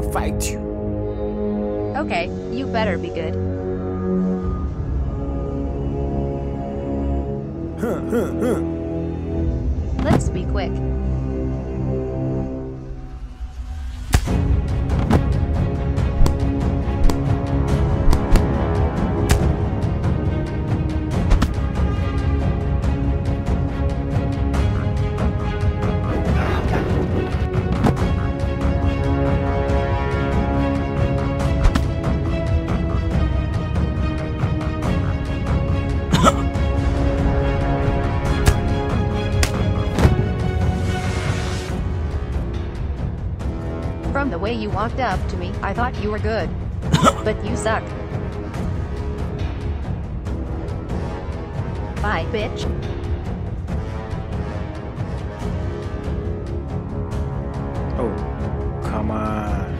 to fight you. Okay, you better be good. Let's be quick. From the way you walked up to me, I thought you were good. But you suck. Bye, bitch. Oh, come on.